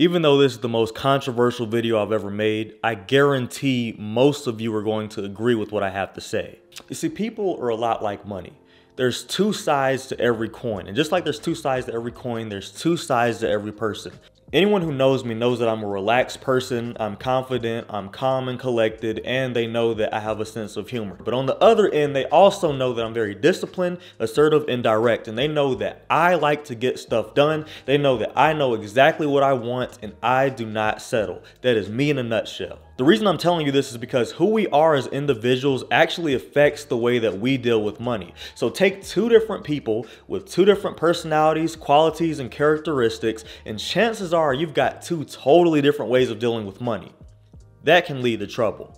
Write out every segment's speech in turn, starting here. Even though this is the most controversial video I've ever made, I guarantee most of you are going to agree with what I have to say. You see, people are a lot like money. There's two sides to every coin. And just like there's two sides to every coin, there's two sides to every person. Anyone who knows me knows that I'm a relaxed person, I'm confident, I'm calm and collected, and they know that I have a sense of humor. But on the other end, they also know that I'm very disciplined, assertive, and direct, and they know that I like to get stuff done. They know that I know exactly what I want, and I do not settle. That is me in a nutshell. The reason I'm telling you this is because who we are as individuals actually affects the way that we deal with money. So take two different people with two different personalities, qualities, and characteristics, and chances are you've got two totally different ways of dealing with money. That can lead to trouble.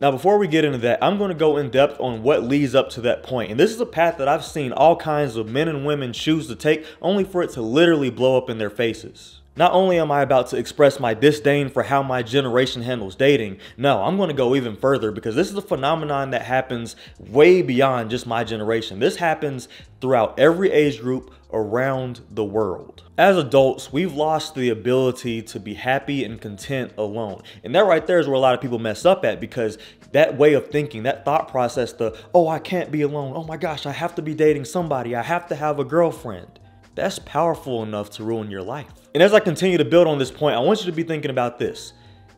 Now, before we get into that, I'm going to go in depth on what leads up to that point. And this is a path that I've seen all kinds of men and women choose to take only for it to literally blow up in their faces. Not only am I about to express my disdain for how my generation handles dating, no, I'm going to go even further because this is a phenomenon that happens way beyond just my generation. This happens throughout every age group around the world. As adults, we've lost the ability to be happy and content alone. And that right there is where a lot of people mess up at, because that way of thinking, that thought process, the, oh, I can't be alone. Oh my gosh, I have to be dating somebody. I have to have a girlfriend. That's powerful enough to ruin your life. And as I continue to build on this point, I want you to be thinking about this.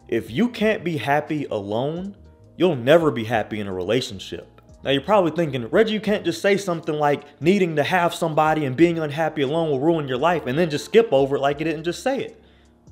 If you can't be happy alone, you'll never be happy in a relationship. Now you're probably thinking, Reggie, you can't just say something like needing to have somebody and being unhappy alone will ruin your life and then just skip over it like you didn't just say it.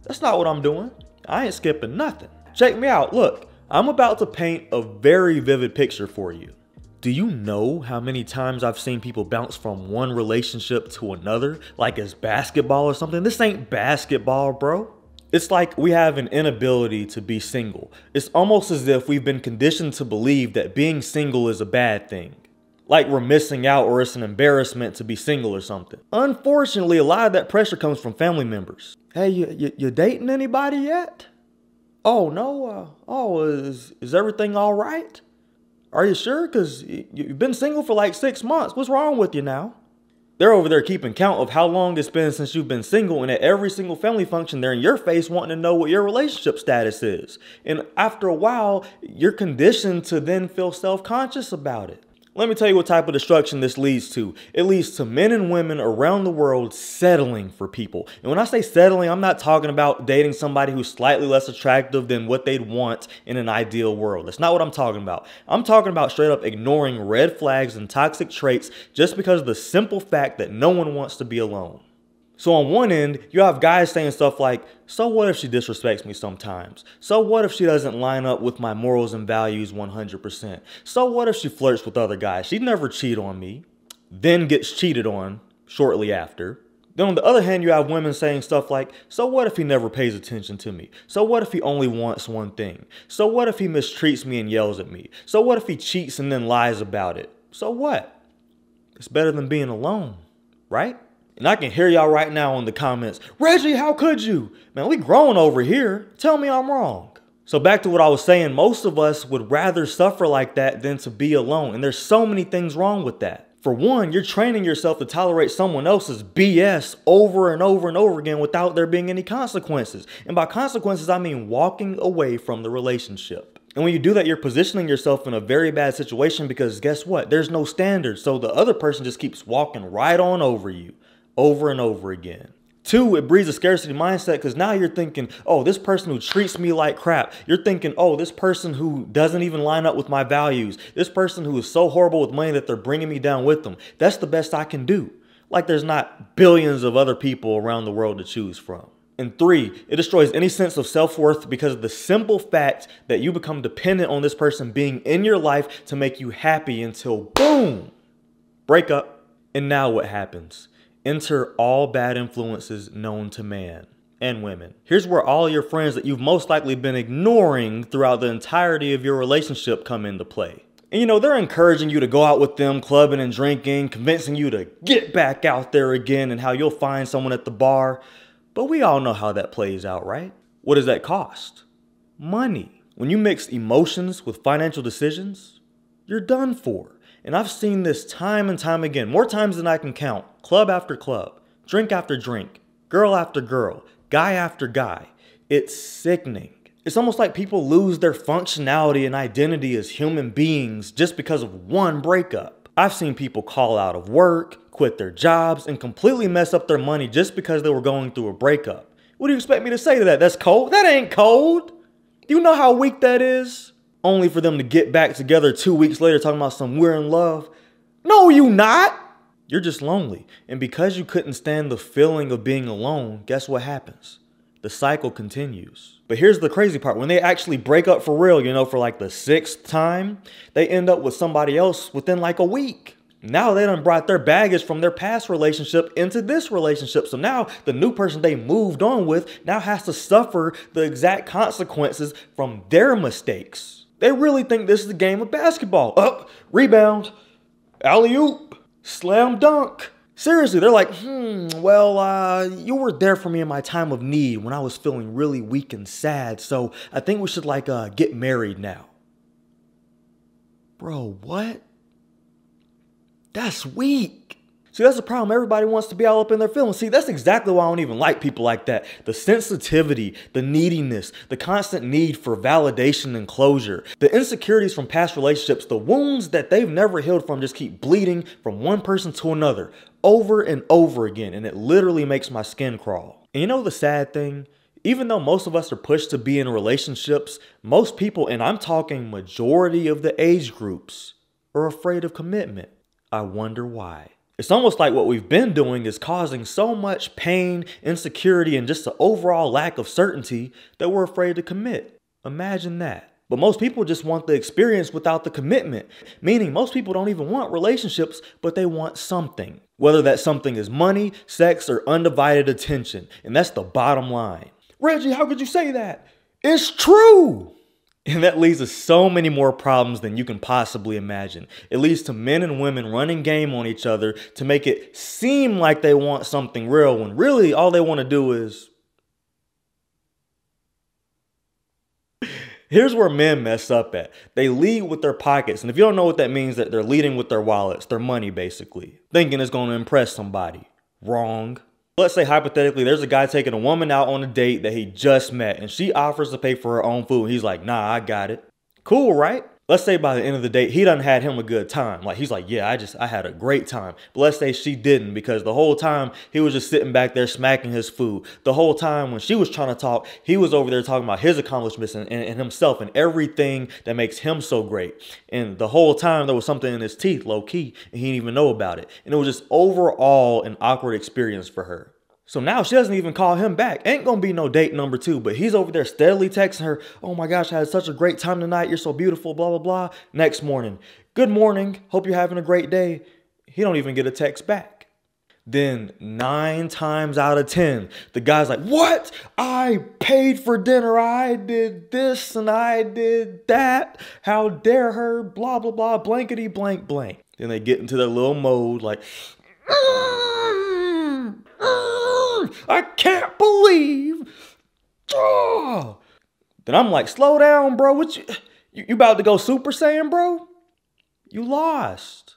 That's not what I'm doing. I ain't skipping nothing. Check me out. Look, I'm about to paint a very vivid picture for you. Do you know how many times I've seen people bounce from one relationship to another, like it's basketball or something? This ain't basketball, bro. It's like we have an inability to be single. It's almost as if we've been conditioned to believe that being single is a bad thing. Like we're missing out or it's an embarrassment to be single or something. Unfortunately, a lot of that pressure comes from family members. Hey, you dating anybody yet? Oh, no. Is everything all right? Are you sure? Because you've been single for like 6 months. What's wrong with you now? They're over there keeping count of how long it's been since you've been single, and at every single family function, they're in your face wanting to know what your relationship status is. And after a while, you're conditioned to then feel self-conscious about it. Let me tell you what type of destruction this leads to. It leads to men and women around the world settling for people. And when I say settling, I'm not talking about dating somebody who's slightly less attractive than what they'd want in an ideal world. That's not what I'm talking about. I'm talking about straight up ignoring red flags and toxic traits just because of the simple fact that no one wants to be alone. So on one end, you have guys saying stuff like, so what if she disrespects me sometimes? So what if she doesn't line up with my morals and values 100%? So what if she flirts with other guys? She'd never cheat on me. Then gets cheated on shortly after. Then on the other hand, you have women saying stuff like, so what if he never pays attention to me? So what if he only wants one thing? So what if he mistreats me and yells at me? So what if he cheats and then lies about it? So what? It's better than being alone, right? And I can hear y'all right now in the comments, Reggie, how could you? Man, we grown over here. Tell me I'm wrong. So back to what I was saying, most of us would rather suffer like that than to be alone. And there's so many things wrong with that. For one, you're training yourself to tolerate someone else's BS over and over and over again without there being any consequences. And by consequences, I mean walking away from the relationship. And when you do that, you're positioning yourself in a very bad situation because guess what? There's no standard. So the other person just keeps walking right on over you. Over and over again. Two, it breeds a scarcity mindset because now you're thinking, oh, this person who treats me like crap. You're thinking, oh, this person who doesn't even line up with my values. This person who is so horrible with money that they're bringing me down with them. That's the best I can do. Like there's not billions of other people around the world to choose from. And three, it destroys any sense of self-worth because of the simple fact that you become dependent on this person being in your life to make you happy until boom, break up. And now what happens? Enter all bad influences known to man and women. Here's where all your friends that you've most likely been ignoring throughout the entirety of your relationship come into play. And you know, they're encouraging you to go out with them, clubbing and drinking, convincing you to get back out there again and how you'll find someone at the bar. But we all know how that plays out, right? What does that cost? Money. When you mix emotions with financial decisions, you're done for. And I've seen this time and time again, more times than I can count, club after club, drink after drink, Girl after girl, guy after guy. It's sickening. It's almost like people lose their functionality and identity as human beings just because of one breakup. I've seen people call out of work, quit their jobs, and completely mess up their money just because they were going through a breakup. What do you expect me to say to that? That's cold? That ain't cold. You know how weak that is? Only for them to get back together 2 weeks later talking about some we're in love. No, you not. You're just lonely. And because you couldn't stand the feeling of being alone, guess what happens? The cycle continues. But here's the crazy part. When they actually break up for real, you know, for like the 6th time, they end up with somebody else within like a week. Now they done brought their baggage from their past relationship into this relationship. So now the new person they moved on with now has to suffer the exact consequences from their mistakes. They really think this is a game of basketball. Up, rebound, alley-oop, slam dunk. Seriously, they're like, you were there for me in my time of need when I was feeling really weak and sad. So I think we should like get married now. Bro, what? That's weak. See, that's the problem. Everybody wants to be all up in their feelings. See, that's exactly why I don't even like people like that. The sensitivity, the neediness, the constant need for validation and closure, the insecurities from past relationships, the wounds that they've never healed from just keep bleeding from one person to another over and over again. And it literally makes my skin crawl. And you know the sad thing? Even though most of us are pushed to be in relationships, most people, and I'm talking majority of the age groups, are afraid of commitment. I wonder why. It's almost like what we've been doing is causing so much pain, insecurity, and just the overall lack of certainty that we're afraid to commit. Imagine that. But most people just want the experience without the commitment. Meaning most people don't even want relationships, but they want something. Whether that something is money, sex, or undivided attention. And that's the bottom line. Reggie, how could you say that? It's true! And that leads to so many more problems than you can possibly imagine. It leads to men and women running game on each other to make it seem like they want something real when really all they want to do is... Here's where men mess up at. They lead with their pockets. And if you don't know what that means, that they're leading with their wallets, their money basically, thinking it's going to impress somebody. Wrong. Let's say hypothetically, there's a guy taking a woman out on a date that he just met and she offers to pay for her own food. He's like, nah, I got it. Cool, right? Let's say by the end of the date, he done had him a good time. Like he's like, yeah, I had a great time. But let's say she didn't, because the whole time he was just sitting back there smacking his food. The whole time when she was trying to talk, he was over there talking about his accomplishments and himself and everything that makes him so great. And the whole time there was something in his teeth, low key, and he didn't even know about it. And it was just overall an awkward experience for her. So now she doesn't even call him back. Ain't gonna be no date number 2, but he's over there steadily texting her. Oh my gosh, I had such a great time tonight. You're so beautiful, blah, blah, blah. Next morning, good morning. Hope you're having a great day. He don't even get a text back. Then 9 times out of 10, the guy's like, what? I paid for dinner. I did this and I did that. How dare her, blah, blah, blah, blankety, blank, blank. Then they get into their little mode like, I can't believe. Oh. Then I'm like, slow down, bro. What you about to go Super Saiyan, bro? You lost.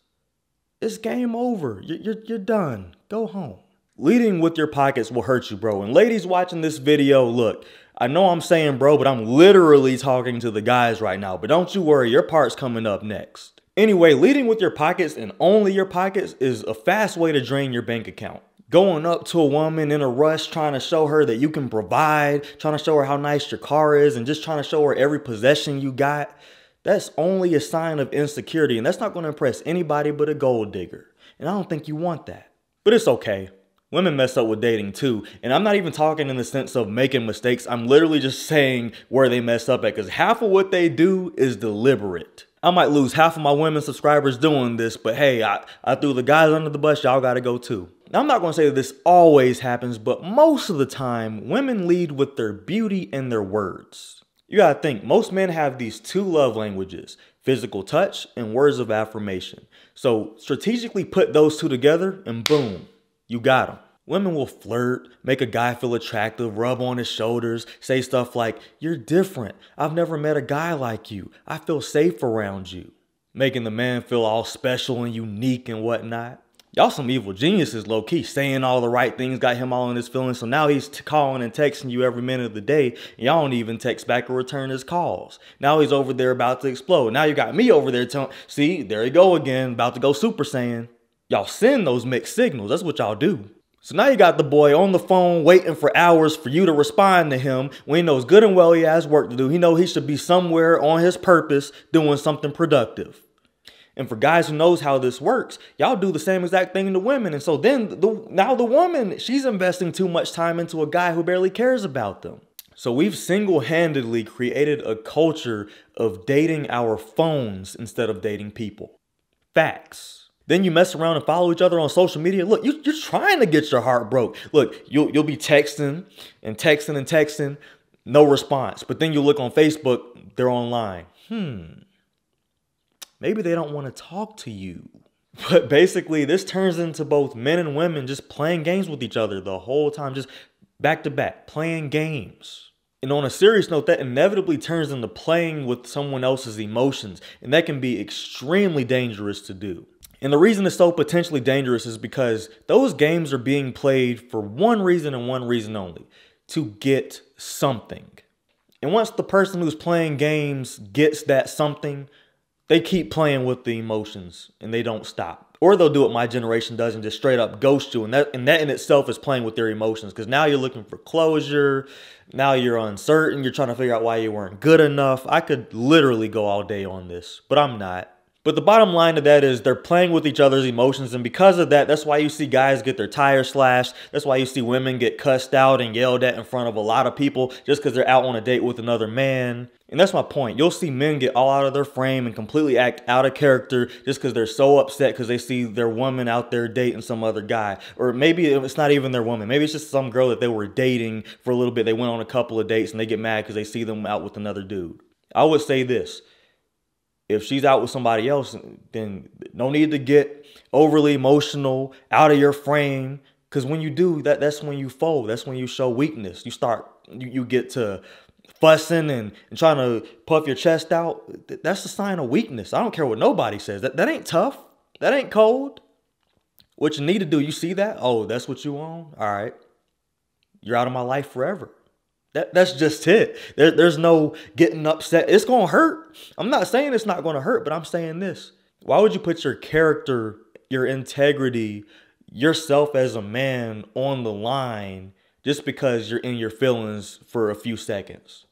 It's game over. You're done. Go home. Leading with your pockets will hurt you, bro. And ladies watching this video, look, I know I'm saying bro, but I'm literally talking to the guys right now. But don't you worry, your part's coming up next. Anyway, leading with your pockets and only your pockets is a fast way to drain your bank account. Going up to a woman in a rush, trying to show her that you can provide, trying to show her how nice your car is, and just trying to show her every possession you got, that's only a sign of insecurity, and that's not going to impress anybody but a gold digger. And I don't think you want that. But it's okay. Women mess up with dating too. And I'm not even talking in the sense of making mistakes. I'm literally just saying where they mess up at, because half of what they do is deliberate. I might lose half of my women subscribers doing this, but hey, I threw the guys under the bus. Y'all got to go too. Now, I'm not going to say that this always happens, but most of the time, women lead with their beauty and their words. You got to think, most men have these 2 love languages, physical touch and words of affirmation. So strategically put those 2 together and boom, you got them. Women will flirt, make a guy feel attractive, rub on his shoulders, say stuff like, you're different. I've never met a guy like you. I feel safe around you. Making the man feel all special and unique and whatnot. Y'all some evil geniuses, low-key, saying all the right things, got him all in his feelings. So now he's calling and texting you every minute of the day, and y'all don't even text back or return his calls. Now he's over there about to explode. Now you got me over there telling, see, there you go again, about to go Super Saiyan. Y'all send those mixed signals. That's what y'all do. So now you got the boy on the phone waiting for hours for you to respond to him when he knows good and well he has work to do. He knows he should be somewhere on his purpose doing something productive. And for guys who knows how this works, y'all do the same exact thing to women. And so then now the woman, she's investing too much time into a guy who barely cares about them. So we've single-handedly created a culture of dating our phones instead of dating people. Facts. Then you mess around and follow each other on social media. Look, you're trying to get your heart broke. Look, you'll be texting and texting and texting, no response. But then you look on Facebook, they're online. Maybe they don't want to talk to you. But basically, this turns into both men and women just playing games with each other the whole time, just back to back, playing games. And on a serious note, that inevitably turns into playing with someone else's emotions. And that can be extremely dangerous to do. And the reason it's so potentially dangerous is because those games are being played for one reason and one reason only, to get something. And once the person who's playing games gets that something, they keep playing with the emotions and they don't stop. Or they'll do what my generation does and just straight up ghost you. And that in itself is playing with their emotions, because now you're looking for closure. Now you're uncertain. You're trying to figure out why you weren't good enough. I could literally go all day on this, but I'm not. But the bottom line to that is they're playing with each other's emotions, and because of that, that's why you see guys get their tires slashed. That's why you see women get cussed out and yelled at in front of a lot of people just because they're out on a date with another man. And that's my point. You'll see men get all out of their frame and completely act out of character just because they're so upset because they see their woman out there dating some other guy. Or maybe it's not even their woman. Maybe it's just some girl that they were dating for a little bit. They went on a couple of dates and they get mad because they see them out with another dude. I would say this. If she's out with somebody else, then no need to get overly emotional, out of your frame. Because when you do, that's when you fold. That's when you show weakness. You start, you get to fussing and trying to puff your chest out. That's a sign of weakness. I don't care what nobody says. That ain't tough. That ain't cold. What you need to do, you see that? Oh, that's what you want? All right. You're out of my life forever. That's just it. There's no getting upset. It's going to hurt. I'm not saying it's not going to hurt, but I'm saying this. Why would you put your character, your integrity, yourself as a man on the line just because you're in your feelings for a few seconds?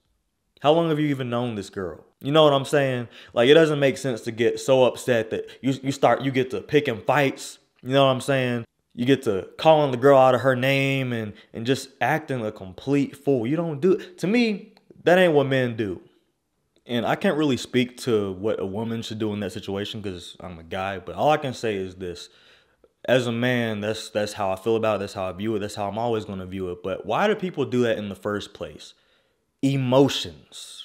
How long have you even known this girl? You know what I'm saying? Like, it doesn't make sense to get so upset that you get to picking fights. You know what I'm saying? You get to calling the girl out of her name and just acting a complete fool. You don't do it. To me, that ain't what men do. And I can't really speak to what a woman should do in that situation because I'm a guy. But all I can say is this. As a man, that's how I feel about it. That's how I view it. That's how I'm always going to view it. But why do people do that in the first place? Emotions.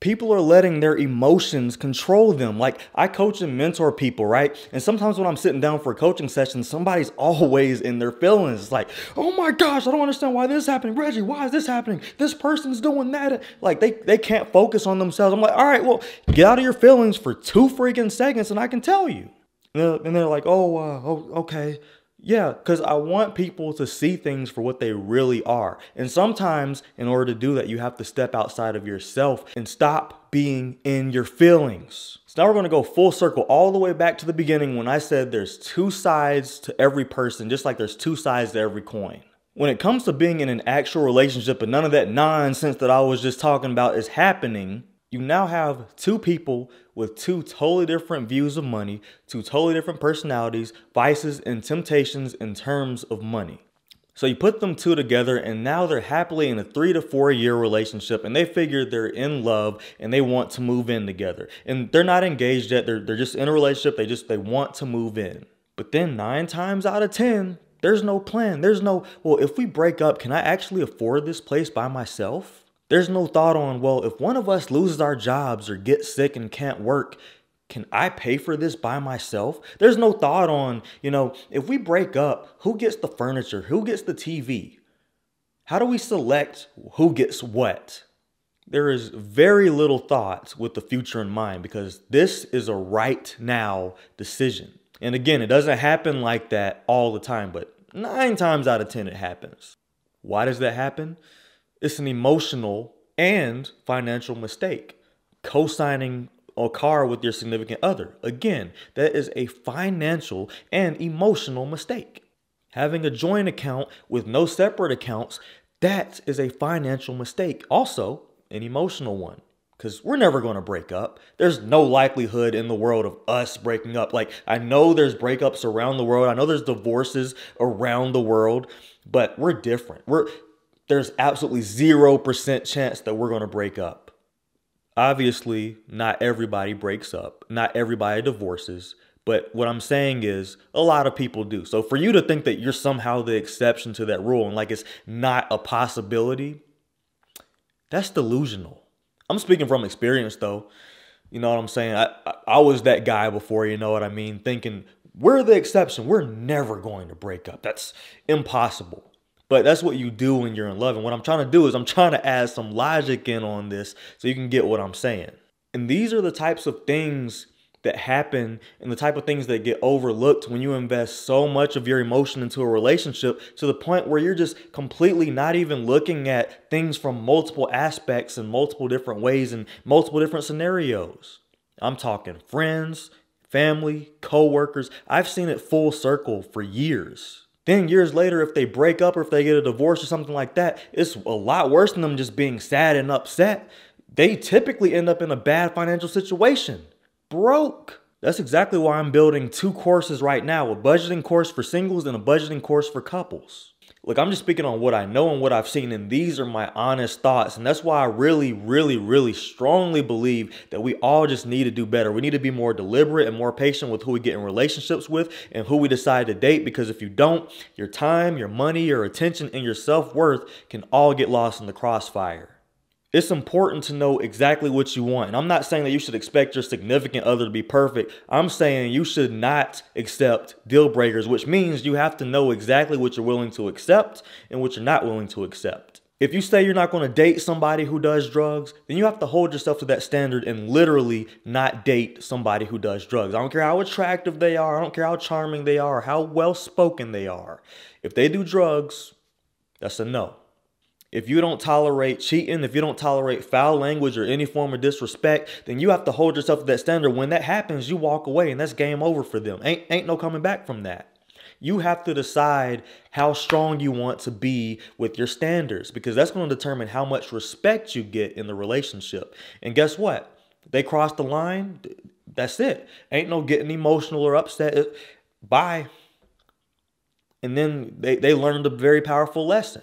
People are letting their emotions control them. Like, I coach and mentor people, right? And sometimes when I'm sitting down for a coaching session, somebody's always in their feelings. It's like, oh my gosh, I don't understand why this is happening. Reggie, why is this happening? This person's doing that. Like, they can't focus on themselves. I'm like, all right, well, get out of your feelings for 2 freaking seconds and I can tell you. And they're like, oh, okay. Yeah, because I want people to see things for what they really are. And sometimes in order to do that, you have to step outside of yourself and stop being in your feelings. So now we're going to go full circle all the way back to the beginning when I said there's 2 sides to every person, just like there's 2 sides to every coin. When it comes to being in an actual relationship and none of that nonsense that I was just talking about is happening, you now have 2 people with 2 totally different views of money, 2 totally different personalities, vices, and temptations in terms of money. So you put them 2 together and now they're happily in a 3 to 4 year relationship and they figure they're in love and they want to move in together. And they're not engaged yet. They're just in a relationship. They want to move in. But then 9 times out of 10, there's no plan. There's no, well, if we break up, can I actually afford this place by myself? There's no thought on, well, if one of us loses our jobs or gets sick and can't work, can I pay for this by myself? There's no thought on, you know, if we break up, who gets the furniture? Who gets the TV? How do we select who gets what? There is very little thought with the future in mind because this is a right now decision. And again, it doesn't happen like that all the time, but 9 times out of 10 it happens. Why does that happen? It's an emotional and financial mistake. Co-signing a car with your significant other. Again, that is a financial and emotional mistake. Having a joint account with no separate accounts, that is a financial mistake. Also, an emotional one. Because we're never going to break up. There's no likelihood in the world of us breaking up. Like, I know there's breakups around the world. I know there's divorces around the world. But we're different. There's absolutely 0% chance that we're going to break up. Obviously, not everybody breaks up. Not everybody divorces. But what I'm saying is a lot of people do. So for you to think that you're somehow the exception to that rule and like it's not a possibility, that's delusional. I'm speaking from experience, though. You know what I'm saying? I was that guy before, you know what I mean? Thinking, we're the exception. We're never going to break up. That's impossible. But that's what you do when you're in love. And what I'm trying to do is I'm trying to add some logic in on this so you can get what I'm saying. And these are the types of things that happen and the type of things that get overlooked when you invest so much of your emotion into a relationship to the point where you're just completely not even looking at things from multiple aspects and multiple different ways and multiple different scenarios. I'm talking friends, family, coworkers. I've seen it full circle for years. Then years later, if they break up or if they get a divorce or something like that, it's a lot worse than them just being sad and upset. They typically end up in a bad financial situation. Broke. That's exactly why I'm building 2 courses right now, a budgeting course for singles and a budgeting course for couples. Look, I'm just speaking on what I know and what I've seen, and these are my honest thoughts. And that's why I really strongly believe that we all just need to do better. We need to be more deliberate and more patient with who we get in relationships with and who we decide to date, because if you don't, your time, your money, your attention, and your self-worth can all get lost in the crossfire. It's important to know exactly what you want. And I'm not saying that you should expect your significant other to be perfect. I'm saying you should not accept deal breakers, which means you have to know exactly what you're willing to accept and what you're not willing to accept. If you say you're not going to date somebody who does drugs, then you have to hold yourself to that standard and literally not date somebody who does drugs. I don't care how attractive they are. I don't care how charming they are, how well-spoken they are. If they do drugs, that's a no. If you don't tolerate cheating, if you don't tolerate foul language or any form of disrespect, then you have to hold yourself to that standard. When that happens, you walk away and that's game over for them. Ain't no coming back from that. You have to decide how strong you want to be with your standards, because that's going to determine how much respect you get in the relationship. And guess what? They cross the line. That's it. Ain't no getting emotional or upset. Bye. And then they learned a very powerful lesson.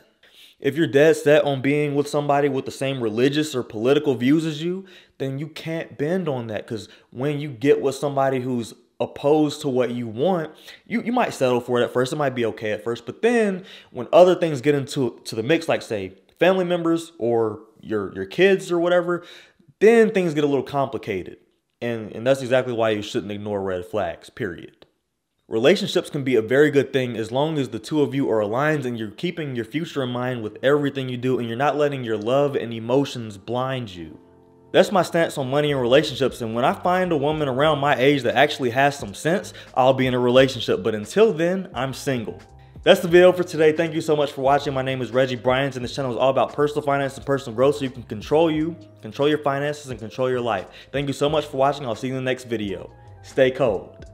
If you're dead set on being with somebody with the same religious or political views as you, then you can't bend on that, because when you get with somebody who's opposed to what you want, you might settle for it at first. It might be okay at first, but then when other things get into the mix, like say family members or your kids or whatever, then things get a little complicated. And that's exactly why you shouldn't ignore red flags, period. Relationships can be a very good thing as long as the 2 of you are aligned and you're keeping your future in mind with everything you do and you're not letting your love and emotions blind you. That's my stance on money and relationships, and when I find a woman around my age that actually has some sense, I'll be in a relationship, but until then, I'm single. That's the video for today. Thank you so much for watching. My name is Reggie Bryant, and this channel is all about personal finance and personal growth so you can control your finances, and control your life. Thank you so much for watching. I'll see you in the next video. Stay cold.